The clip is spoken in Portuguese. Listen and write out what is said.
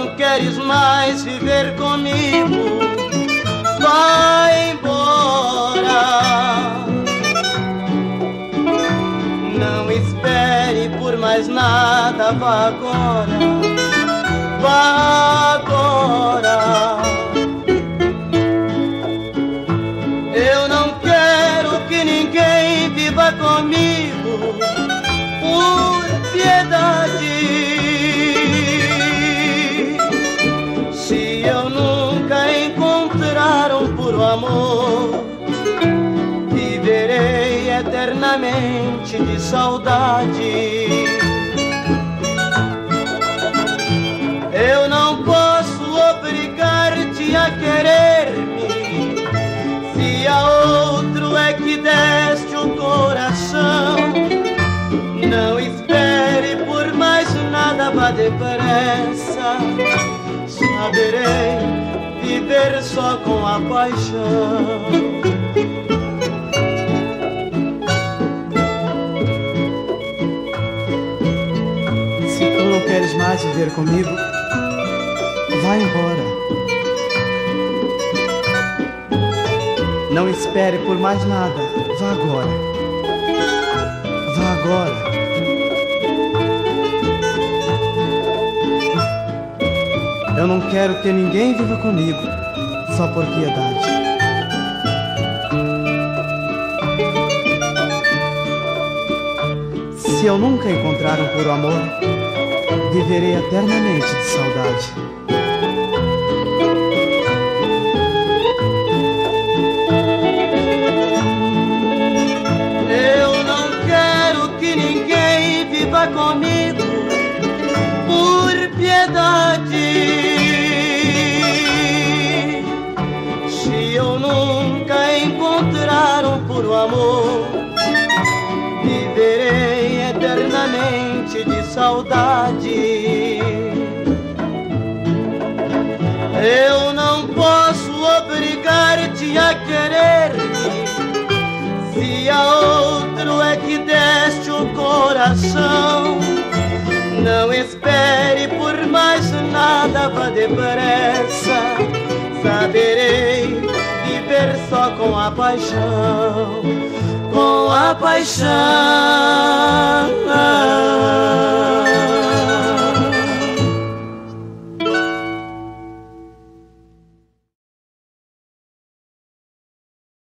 não queres mais viver comigo, vai embora. Não espere por mais nada, vá agora, vá agora. Eu não quero que ninguém viva comigo, por piedade. Se eu nunca encontrar um puro amor, viverei eternamente de saudade. Eu não posso obrigar-te a querer-me, se a outro é que deste o coração. Não espere por mais nada, vá depressa, saberei viver só com a paixão. Se não queres mais viver comigo, vai embora. Não espere por mais nada, vá agora, vá agora. Eu não quero que ninguém viva comigo, só por piedade. Se eu nunca encontrar um puro amor, viverei eternamente de saudade. Eu não quero que ninguém viva comigo, por piedade. Se eu nunca encontrar um puro amor, viverei eternamente de saudade. Eu não posso obrigar-te a querer-me, se a outro é que deste o coração. Não espere por mais nada, vá depressa, saberei viver só com a paixão, com a paixão.